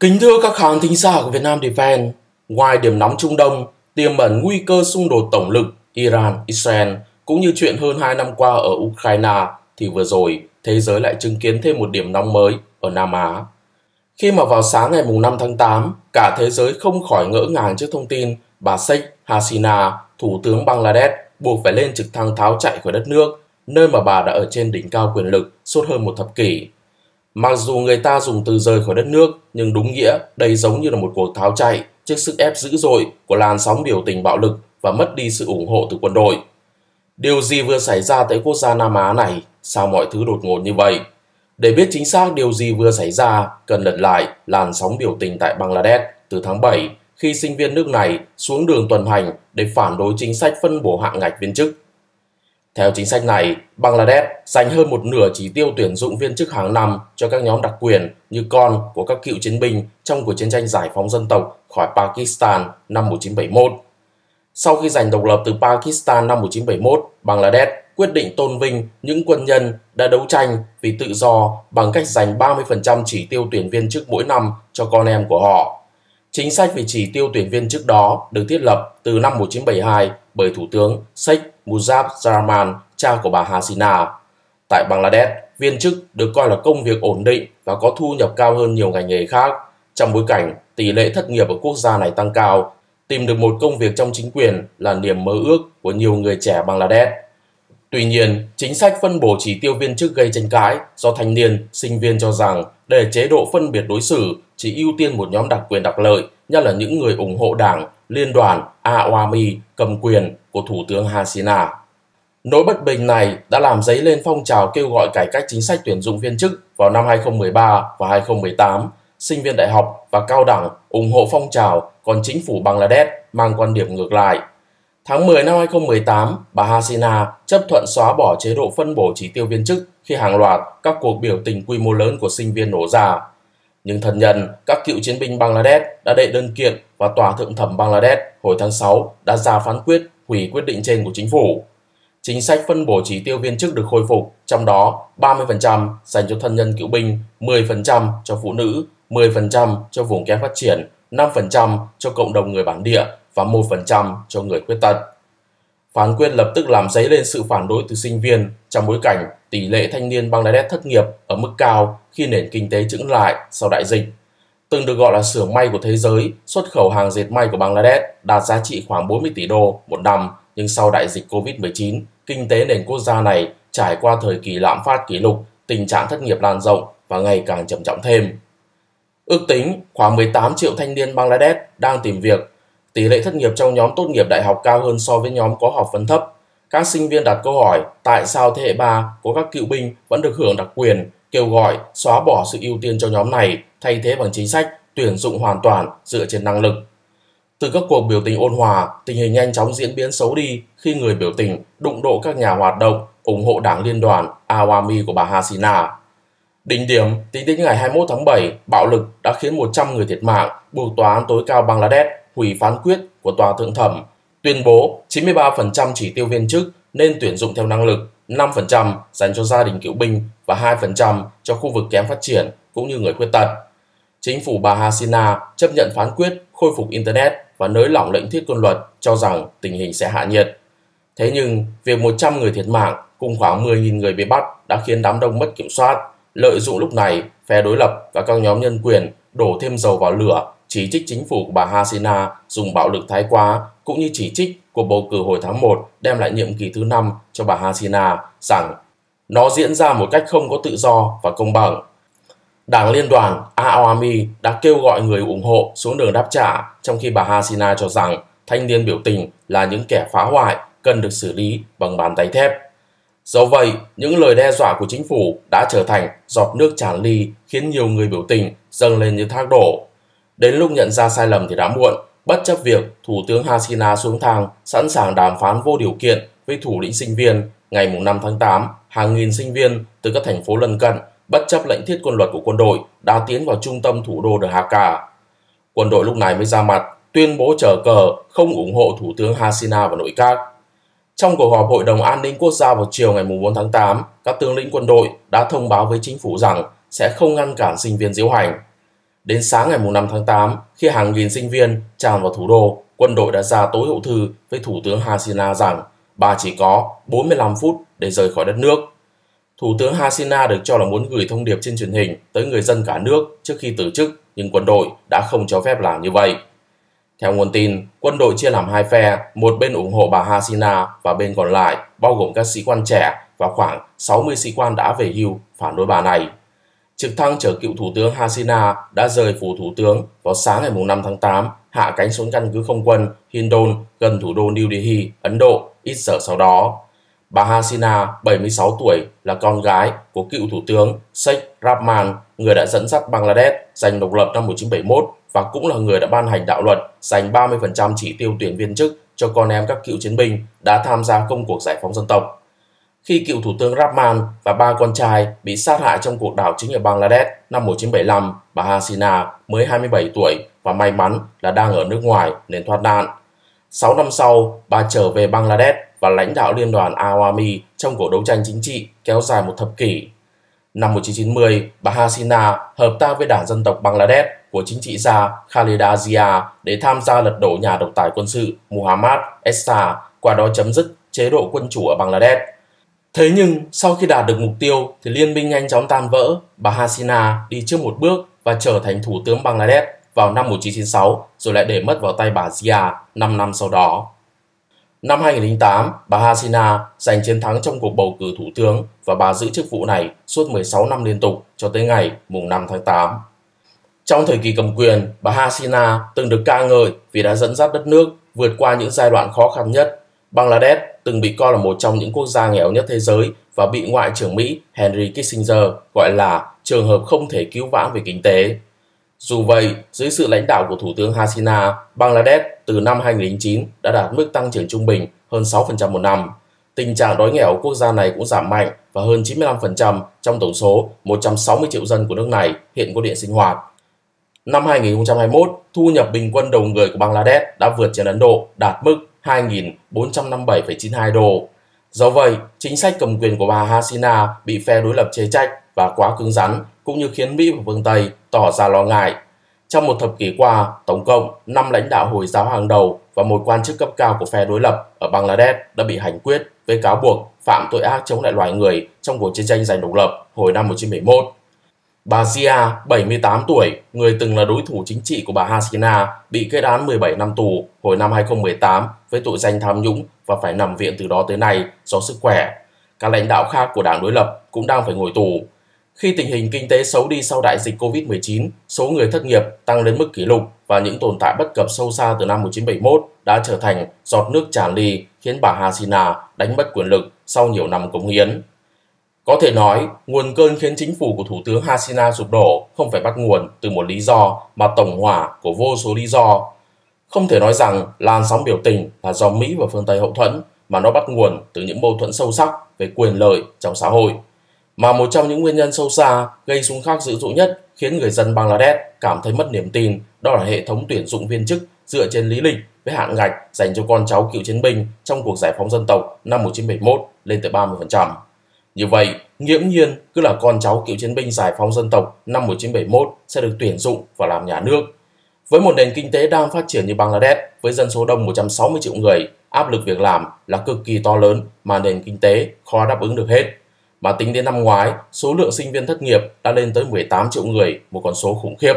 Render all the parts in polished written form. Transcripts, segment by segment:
Kính thưa các khán thính giả của Vietnam Defense, ngoài điểm nóng Trung Đông, tiềm ẩn nguy cơ xung đột tổng lực Iran-Israel cũng như chuyện hơn 2 năm qua ở Ukraine, thì vừa rồi thế giới lại chứng kiến thêm một điểm nóng mới ở Nam Á. Khi mà vào sáng ngày 5 tháng 8, cả thế giới không khỏi ngỡ ngàng trước thông tin bà Sheikh Hasina, Thủ tướng Bangladesh, buộc phải lên trực thăng tháo chạy khỏi đất nước, nơi mà bà đã ở trên đỉnh cao quyền lực suốt hơn một thập kỷ. Mặc dù người ta dùng từ rời khỏi đất nước, nhưng đúng nghĩa đây giống như là một cuộc tháo chạy trước sức ép dữ dội của làn sóng biểu tình bạo lực và mất đi sự ủng hộ từ quân đội. Điều gì vừa xảy ra tại quốc gia Nam Á này? Sao mọi thứ đột ngột như vậy? Để biết chính xác điều gì vừa xảy ra, cần lật lại làn sóng biểu tình tại Bangladesh từ tháng 7 khi sinh viên nước này xuống đường tuần hành để phản đối chính sách phân bổ hạng ngạch viên chức. Theo chính sách này, Bangladesh dành hơn một nửa chỉ tiêu tuyển dụng viên chức hàng năm cho các nhóm đặc quyền như con của các cựu chiến binh trong cuộc chiến tranh giải phóng dân tộc khỏi Pakistan năm 1971. Sau khi giành độc lập từ Pakistan năm 1971, Bangladesh quyết định tôn vinh những quân nhân đã đấu tranh vì tự do bằng cách dành 30% chỉ tiêu tuyển viên chức mỗi năm cho con em của họ. Chính sách về chỉ tiêu tuyển viên chức đó được thiết lập từ năm 1972 bởi Thủ tướng Sheikh Mujib Rahman, cha của bà Hasina. Tại Bangladesh, viên chức được coi là công việc ổn định và có thu nhập cao hơn nhiều ngành nghề khác. Trong bối cảnh tỷ lệ thất nghiệp ở quốc gia này tăng cao, tìm được một công việc trong chính quyền là niềm mơ ước của nhiều người trẻ Bangladesh. Tuy nhiên, chính sách phân bổ chỉ tiêu viên chức gây tranh cãi do thanh niên, sinh viên cho rằng để chế độ phân biệt đối xử chỉ ưu tiên một nhóm đặc quyền đặc lợi, nhất là những người ủng hộ đảng, liên đoàn Awami cầm quyền của Thủ tướng Hasina. Nỗi bất bình này đã làm dấy lên phong trào kêu gọi cải cách chính sách tuyển dụng viên chức vào năm 2013 và 2018. Sinh viên đại học và cao đẳng ủng hộ phong trào, còn chính phủ Bangladesh mang quan điểm ngược lại. Tháng 10 năm 2018, bà Hasina chấp thuận xóa bỏ chế độ phân bổ chỉ tiêu viên chức khi hàng loạt các cuộc biểu tình quy mô lớn của sinh viên nổ ra. Nhưng thân nhân các cựu chiến binh Bangladesh đã đệ đơn kiện và Tòa Thượng thẩm Bangladesh hồi tháng 6 đã ra phán quyết hủy quyết định trên của chính phủ. Chính sách phân bổ chỉ tiêu viên chức được khôi phục, trong đó 30% dành cho thân nhân cựu binh, 10% cho phụ nữ, 10% cho vùng kém phát triển, 5% cho cộng đồng người bản địa và 1% cho người khuyết tật. Phán quyết lập tức làm dấy lên sự phản đối từ sinh viên trong bối cảnh tỷ lệ thanh niên Bangladesh thất nghiệp ở mức cao khi nền kinh tế chững lại sau đại dịch. Từng được gọi là xưởng may của thế giới, xuất khẩu hàng dệt may của Bangladesh đạt giá trị khoảng 40 tỷ đô một năm, nhưng sau đại dịch Covid-19, kinh tế nền quốc gia này trải qua thời kỳ lạm phát kỷ lục, tình trạng thất nghiệp lan rộng và ngày càng trầm trọng thêm. Ước tính khoảng 18 triệu thanh niên Bangladesh đang tìm việc. Tỷ lệ thất nghiệp trong nhóm tốt nghiệp đại học cao hơn so với nhóm có học vấn thấp. Các sinh viên đặt câu hỏi tại sao thế hệ 3 của các cựu binh vẫn được hưởng đặc quyền, kêu gọi xóa bỏ sự ưu tiên cho nhóm này, thay thế bằng chính sách tuyển dụng hoàn toàn dựa trên năng lực. Từ các cuộc biểu tình ôn hòa, tình hình nhanh chóng diễn biến xấu đi khi người biểu tình đụng độ các nhà hoạt động ủng hộ đảng liên đoàn Awami của bà Hasina. Đỉnh điểm, tính đến ngày 21 tháng 7, bạo lực đã khiến 100 người thiệt mạng, buộc Tòa án tối cao Bangladesh hủy phán quyết của Tòa Thượng thẩm, tuyên bố 93% chỉ tiêu viên chức nên tuyển dụng theo năng lực, 5% dành cho gia đình cựu binh và 2% cho khu vực kém phát triển cũng như người khuyết tật. Chính phủ bà Hasina chấp nhận phán quyết, khôi phục Internet và nới lỏng lệnh thiết quân luật, cho rằng tình hình sẽ hạ nhiệt. Thế nhưng, việc 100 người thiệt mạng cùng khoảng 10.000 người bị bắt đã khiến đám đông mất kiểm soát. Lợi dụng lúc này, phe đối lập và các nhóm nhân quyền đổ thêm dầu vào lửa, chỉ trích chính phủ của bà Hasina dùng bạo lực thái quá, cũng như chỉ trích cuộc bầu cử hồi tháng 1 đem lại nhiệm kỳ thứ 5 cho bà Hasina rằng nó diễn ra một cách không có tự do và công bằng. Đảng Liên đoàn Awami đã kêu gọi người ủng hộ xuống đường đáp trả, trong khi bà Hasina cho rằng thanh niên biểu tình là những kẻ phá hoại cần được xử lý bằng bàn tay thép. Dẫu vậy, những lời đe dọa của chính phủ đã trở thành giọt nước tràn ly, khiến nhiều người biểu tình dâng lên như thác đổ. Đến lúc nhận ra sai lầm thì đã muộn, bất chấp việc Thủ tướng Hasina xuống thang sẵn sàng đàm phán vô điều kiện với thủ lĩnh sinh viên. Ngày 5 tháng 8, hàng nghìn sinh viên từ các thành phố lân cận, bất chấp lệnh thiết quân luật của quân đội, đã tiến vào trung tâm thủ đô Dhaka. Quân đội lúc này mới ra mặt, tuyên bố chở cờ không ủng hộ Thủ tướng Hasina và nội các. Trong cuộc họp Hội đồng An ninh Quốc gia vào chiều ngày 4 tháng 8, các tướng lĩnh quân đội đã thông báo với chính phủ rằng sẽ không ngăn cản sinh viên diễu hành. Đến sáng ngày 5 tháng 8, khi hàng nghìn sinh viên tràn vào thủ đô, quân đội đã ra tối hậu thư với Thủ tướng Hasina rằng bà chỉ có 45 phút để rời khỏi đất nước. Thủ tướng Hasina được cho là muốn gửi thông điệp trên truyền hình tới người dân cả nước trước khi từ chức, nhưng quân đội đã không cho phép làm như vậy. Theo nguồn tin, quân đội chia làm hai phe, một bên ủng hộ bà Hasina và bên còn lại bao gồm các sĩ quan trẻ và khoảng 60 sĩ quan đã về hưu phản đối bà này. Trực thăng chở cựu Thủ tướng Hasina đã rời phủ Thủ tướng vào sáng ngày 5 tháng 8, hạ cánh xuống căn cứ không quân Hindon gần thủ đô New Delhi, Ấn Độ ít giờ sau đó. Bà Hasina, 76 tuổi, là con gái của cựu Thủ tướng Sheikh Rahman, người đã dẫn dắt Bangladesh giành độc lập năm 1971 và cũng là người đã ban hành đạo luật dành 30% chỉ tiêu tuyển viên chức cho con em các cựu chiến binh đã tham gia công cuộc giải phóng dân tộc. Khi cựu Thủ tướng Rahman và ba con trai bị sát hại trong cuộc đảo chính ở Bangladesh năm 1975, bà Hasina mới 27 tuổi và may mắn là đang ở nước ngoài nên thoát nạn. 6 năm sau, bà trở về Bangladesh và lãnh đạo liên đoàn Awami trong cuộc đấu tranh chính trị kéo dài một thập kỷ. Năm 1990, bà Hasina hợp tác với Đảng Dân tộc Bangladesh của chính trị gia Khaleda Zia để tham gia lật đổ nhà độc tài quân sự Muhammad Ershad, qua đó chấm dứt chế độ quân chủ ở Bangladesh. Thế nhưng, sau khi đạt được mục tiêu thì liên minh nhanh chóng tan vỡ, bà Hasina đi trước một bước và trở thành Thủ tướng Bangladesh vào năm 1996 rồi lại để mất vào tay bà Zia 5 năm sau đó. Năm 2008, bà Hasina giành chiến thắng trong cuộc bầu cử thủ tướng và bà giữ chức vụ này suốt 16 năm liên tục cho tới ngày 5 tháng 8. Trong thời kỳ cầm quyền, bà Hasina từng được ca ngợi vì đã dẫn dắt đất nước vượt qua những giai đoạn khó khăn nhất. Bangladesh từng bị coi là một trong những quốc gia nghèo nhất thế giới và bị Ngoại trưởng Mỹ Henry Kissinger gọi là trường hợp không thể cứu vãn về kinh tế. Dù vậy, dưới sự lãnh đạo của Thủ tướng Hasina, Bangladesh từ năm 2009 đã đạt mức tăng trưởng trung bình hơn 6% một năm. Tình trạng đói nghèo quốc gia này cũng giảm mạnh và hơn 95% trong tổng số 160 triệu dân của nước này hiện có điện sinh hoạt. Năm 2021, thu nhập bình quân đầu người của Bangladesh đã vượt trên Ấn Độ, đạt mức 2.457,92 đô. Do vậy, chính sách cầm quyền của bà Hasina bị phe đối lập chê trách và quá cứng rắn, cũng như khiến Mỹ và phương Tây tỏ ra lo ngại. Trong một thập kỷ qua, tổng cộng 5 lãnh đạo Hồi giáo hàng đầu và một quan chức cấp cao của phe đối lập ở Bangladesh đã bị hành quyết với cáo buộc phạm tội ác chống lại loài người trong cuộc chiến tranh giành độc lập hồi năm 1971. Bà Zia, 78 tuổi, người từng là đối thủ chính trị của bà Hasina, bị kết án 17 năm tù hồi năm 2018 với tội danh tham nhũng và phải nằm viện từ đó tới nay do sức khỏe. Các lãnh đạo khác của đảng đối lập cũng đang phải ngồi tù. Khi tình hình kinh tế xấu đi sau đại dịch Covid-19, số người thất nghiệp tăng đến mức kỷ lục và những tồn tại bất cập sâu xa từ năm 1971 đã trở thành giọt nước tràn ly khiến bà Hasina đánh mất quyền lực sau nhiều năm cống hiến. Có thể nói, nguồn cơn khiến chính phủ của Thủ tướng Hasina sụp đổ không phải bắt nguồn từ một lý do mà tổng hòa của vô số lý do. Không thể nói rằng làn sóng biểu tình là do Mỹ và phương Tây hậu thuẫn, mà nó bắt nguồn từ những mâu thuẫn sâu sắc về quyền lợi trong xã hội. Mà một trong những nguyên nhân sâu xa gây xung khắc dữ dội nhất khiến người dân Bangladesh cảm thấy mất niềm tin đó là hệ thống tuyển dụng viên chức dựa trên lý lịch với hạn ngạch dành cho con cháu cựu chiến binh trong cuộc giải phóng dân tộc năm 1971 lên tới 30%. Như vậy, nghiễm nhiên cứ là con cháu cựu chiến binh giải phóng dân tộc năm 1971 sẽ được tuyển dụng và làm nhà nước. Với một nền kinh tế đang phát triển như Bangladesh với dân số đông 160 triệu người, áp lực việc làm là cực kỳ to lớn mà nền kinh tế khó đáp ứng được hết. Mà tính đến năm ngoái, số lượng sinh viên thất nghiệp đã lên tới 18 triệu người, một con số khủng khiếp.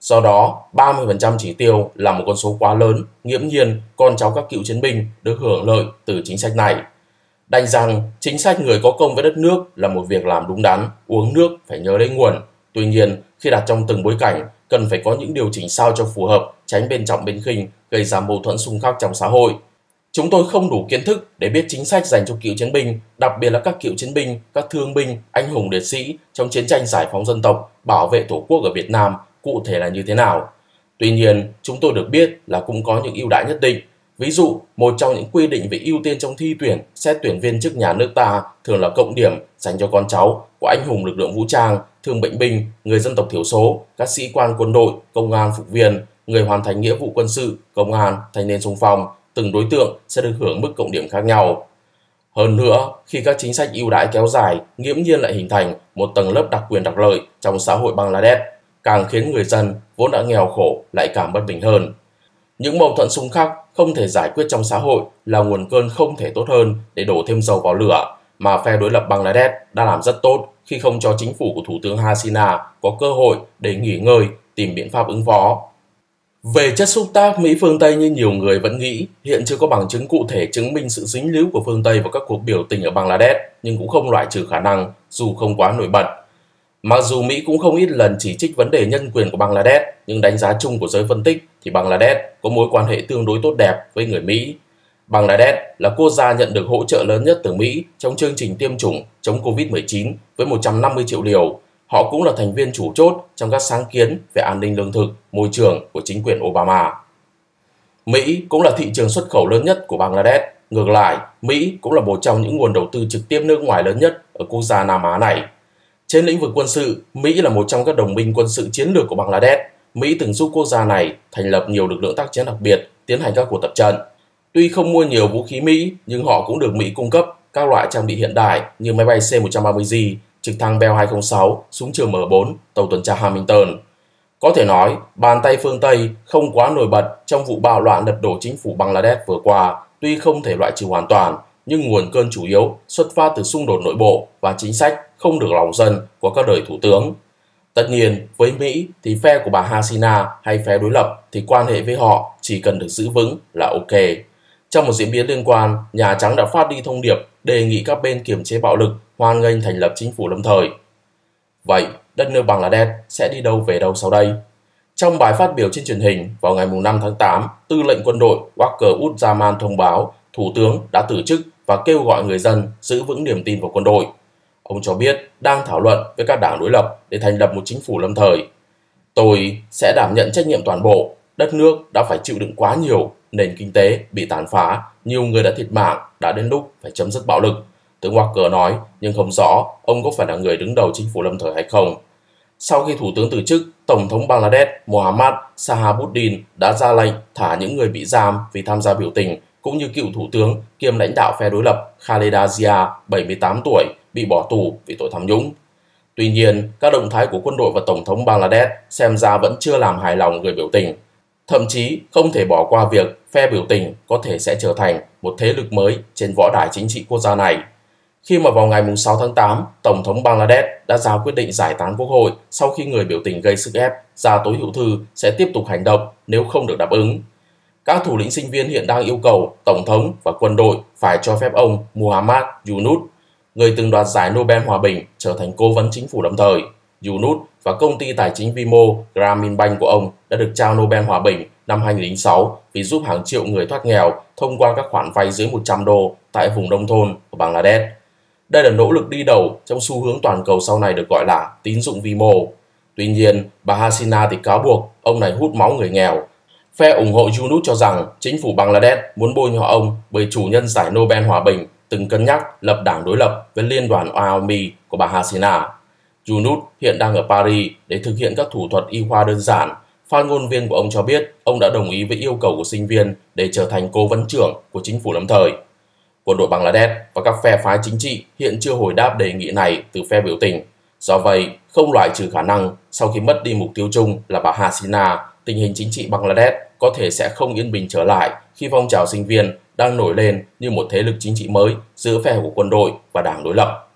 Do đó, 30% chỉ tiêu là một con số quá lớn, nghiễm nhiên con cháu các cựu chiến binh được hưởng lợi từ chính sách này. Đành rằng, chính sách người có công với đất nước là một việc làm đúng đắn, uống nước phải nhớ đến nguồn. Tuy nhiên, khi đặt trong từng bối cảnh, cần phải có những điều chỉnh sao cho phù hợp, tránh bên trọng bên khinh, gây ra mâu thuẫn xung khắc trong xã hội. Chúng tôi không đủ kiến thức để biết chính sách dành cho cựu chiến binh, đặc biệt là các cựu chiến binh, các thương binh, anh hùng liệt sĩ trong chiến tranh giải phóng dân tộc, bảo vệ Tổ quốc ở Việt Nam cụ thể là như thế nào. Tuy nhiên, chúng tôi được biết là cũng có những ưu đãi nhất định. Ví dụ, một trong những quy định về ưu tiên trong thi tuyển, xét tuyển viên chức nhà nước ta thường là cộng điểm dành cho con cháu của anh hùng lực lượng vũ trang, thương bệnh binh, người dân tộc thiểu số, các sĩ quan quân đội, công an phục viên, người hoàn thành nghĩa vụ quân sự, công an, thanh niên xung phong. Từng đối tượng sẽ được hưởng mức cộng điểm khác nhau. Hơn nữa, khi các chính sách ưu đãi kéo dài, nghiễm nhiên lại hình thành một tầng lớp đặc quyền đặc lợi trong xã hội Bangladesh. càng khiến người dân vốn đã nghèo khổ lại càng bất bình hơn. Những mâu thuẫn xung khắc không thể giải quyết trong xã hội là nguồn cơn không thể tốt hơn để đổ thêm dầu vào lửa mà phe đối lập Bangladesh đã làm rất tốt khi không cho chính phủ của Thủ tướng Hasina có cơ hội để nghỉ ngơi, tìm biện pháp ứng phó. Về chất xúc tác Mỹ phương Tây như nhiều người vẫn nghĩ, hiện chưa có bằng chứng cụ thể chứng minh sự dính líu của phương Tây vào các cuộc biểu tình ở Bangladesh, nhưng cũng không loại trừ khả năng dù không quá nổi bật. Mặc dù Mỹ cũng không ít lần chỉ trích vấn đề nhân quyền của Bangladesh, nhưng đánh giá chung của giới phân tích thì Bangladesh có mối quan hệ tương đối tốt đẹp với người Mỹ. Bangladesh là quốc gia nhận được hỗ trợ lớn nhất từ Mỹ trong chương trình tiêm chủng chống Covid-19 với 150 triệu liều. Họ cũng là thành viên chủ chốt trong các sáng kiến về an ninh lương thực, môi trường của chính quyền Obama. Mỹ cũng là thị trường xuất khẩu lớn nhất của Bangladesh. Ngược lại, Mỹ cũng là một trong những nguồn đầu tư trực tiếp nước ngoài lớn nhất ở quốc gia Nam Á này. Trên lĩnh vực quân sự, Mỹ là một trong các đồng minh quân sự chiến lược của Bangladesh. Mỹ từng giúp quốc gia này thành lập nhiều lực lượng tác chiến đặc biệt, tiến hành các cuộc tập trận. Tuy không mua nhiều vũ khí Mỹ, nhưng họ cũng được Mỹ cung cấp các loại trang bị hiện đại như máy bay C-130J, trực thăng Bell 206, súng trường M4, tàu tuần tra Hamilton. Có thể nói, bàn tay phương Tây không quá nổi bật trong vụ bạo loạn lật đổ chính phủ Bangladesh vừa qua, tuy không thể loại trừ hoàn toàn, nhưng nguồn cơn chủ yếu xuất phát từ xung đột nội bộ và chính sách không được lòng dân của các đời thủ tướng. Tất nhiên, với Mỹ thì phe của bà Hasina hay phe đối lập thì quan hệ với họ chỉ cần được giữ vững là ok. Trong một diễn biến liên quan, Nhà Trắng đã phát đi thông điệp đề nghị các bên kiềm chế bạo lực, hoan nghênh thành lập chính phủ lâm thời. Vậy, đất nước Bangladesh sẽ đi đâu về đâu sau đây? Trong bài phát biểu trên truyền hình vào ngày 5 tháng 8, Tư lệnh quân đội Waqar Uz Zaman thông báo Thủ tướng đã từ chức và kêu gọi người dân giữ vững niềm tin vào quân đội. Ông cho biết đang thảo luận với các đảng đối lập để thành lập một chính phủ lâm thời. Tôi sẽ đảm nhận trách nhiệm toàn bộ. Đất nước đã phải chịu đựng quá nhiều, nền kinh tế bị tàn phá, nhiều người đã thiệt mạng, đã đến lúc phải chấm dứt bạo lực. Tướng Waqar nói, nhưng không rõ ông có phải là người đứng đầu chính phủ lâm thời hay không. Sau khi Thủ tướng từ chức, Tổng thống Bangladesh Muhammad Shahabuddin đã ra lệnh thả những người bị giam vì tham gia biểu tình, cũng như cựu Thủ tướng kiêm lãnh đạo phe đối lập Khaleda Zia, 78 tuổi, bị bỏ tù vì tội tham nhũng. Tuy nhiên, các động thái của quân đội và Tổng thống Bangladesh xem ra vẫn chưa làm hài lòng người biểu tình. Thậm chí không thể bỏ qua việc phe biểu tình có thể sẽ trở thành một thế lực mới trên võ đài chính trị quốc gia này. Khi mà vào ngày 6 tháng 8, Tổng thống Bangladesh đã ra quyết định giải tán quốc hội sau khi người biểu tình gây sức ép ra tối hữu thư sẽ tiếp tục hành động nếu không được đáp ứng. Các thủ lĩnh sinh viên hiện đang yêu cầu Tổng thống và quân đội phải cho phép ông Muhammad Yunus, người từng đoạt giải Nobel Hòa Bình, trở thành cố vấn chính phủ lâm thời. Yunus và công ty tài chính vi mô Grameen Bank của ông đã được trao Nobel Hòa Bình năm 2006 vì giúp hàng triệu người thoát nghèo thông qua các khoản vay dưới 100 đô tại vùng nông thôn của Bangladesh. Đây là nỗ lực đi đầu trong xu hướng toàn cầu sau này được gọi là tín dụng vi mô. Tuy nhiên, bà Hasina thì cáo buộc ông này hút máu người nghèo. Phe ủng hộ Yunus cho rằng chính phủ Bangladesh muốn bôi nhọ ông bởi chủ nhân giải Nobel Hòa Bình từng cân nhắc lập đảng đối lập với liên đoàn Awami của bà Hasina. Yunus hiện đang ở Paris để thực hiện các thủ thuật y khoa đơn giản. Phát ngôn viên của ông cho biết ông đã đồng ý với yêu cầu của sinh viên để trở thành cố vấn trưởng của chính phủ lâm thời. Quân đội Bangladesh và các phe phái chính trị hiện chưa hồi đáp đề nghị này từ phe biểu tình. Do vậy, không loại trừ khả năng sau khi mất đi mục tiêu chung là bà Hasina, tình hình chính trị Bangladesh có thể sẽ không yên bình trở lại khi phong trào sinh viên đang nổi lên như một thế lực chính trị mới giữa phe của quân đội và đảng đối lập.